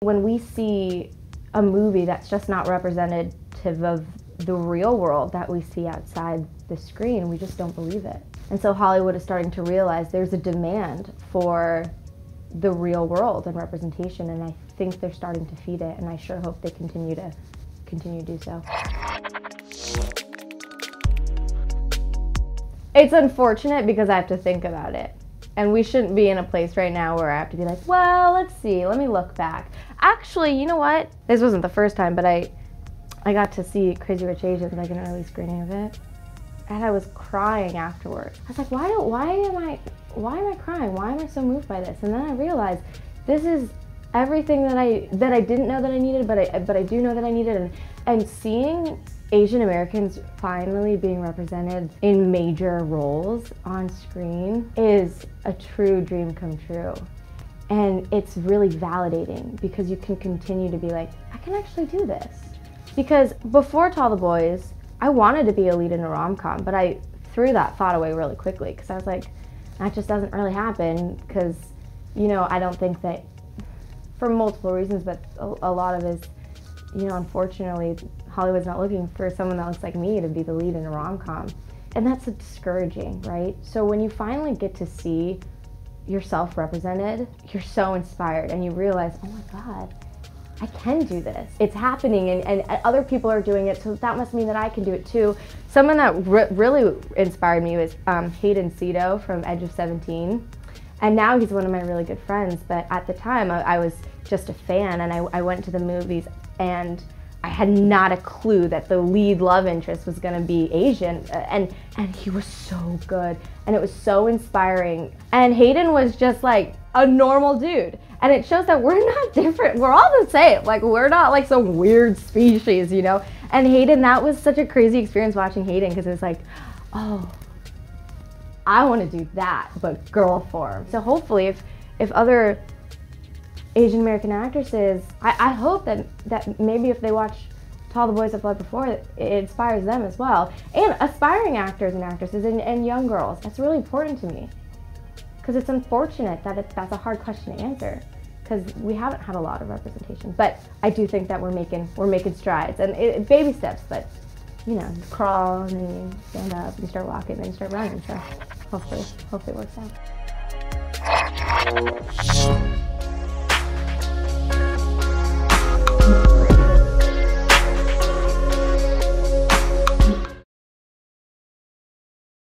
When we see a movie that's just not representative of the real world that we see outside the screen, we just don't believe it. And so Hollywood is starting to realize there's a demand for the real world and representation, and I think they're starting to feed it, and I sure hope they continue to do so. It's unfortunate because I have to think about it. And we shouldn't be in a place right now where I have to be like, well, let's see, let me look back. Actually, you know what? This wasn't the first time, but I got to see Crazy Rich Asians, like an early screening of it. And I was crying afterward. I was like, why am I crying? Why am I so moved by this? And then I realized this is everything that I didn't know that I needed, but I do know that I needed. And seeing Asian Americans finally being represented in major roles on screen is a true dream come true. And it's really validating because you can continue to be like, I can actually do this. Because before To All the Boys, I wanted to be a lead in a rom-com, but I threw that thought away really quickly because I was like, that just doesn't really happen because, you know, I don't think that, for multiple reasons, but a lot of it is, you know, unfortunately, Hollywood's not looking for someone that looks like me to be the lead in a rom-com. And that's discouraging, right? So when you finally get to see yourself represented, you're so inspired and you realize, oh my God, I can do this. It's happening and other people are doing it, so that must mean that I can do it too. Someone that really inspired me was Hayden Seto from Edge of 17. And now he's one of my really good friends, but at the time I was just a fan, and I went to the movies and I had not a clue that the lead love interest was going to be Asian, and he was so good, and it was so inspiring. And Hayden was just like a normal dude, and it shows that we're not different. We're all the same. Like, we're not like some weird species, you know? And Hayden, that was such a crazy experience watching Hayden, because it was like, oh, I want to do that, but girl form. So hopefully if other Asian American actresses, I hope that maybe if they watch To All the Boys I've Loved Before, it inspires them as well. And aspiring actors and actresses and young girls, that's really important to me. Because it's unfortunate that that's a hard question to answer, because we haven't had a lot of representation. But I do think that we're making strides, and baby steps, but you know, you crawl and then you stand up and you start walking and you start running. So hopefully it works out.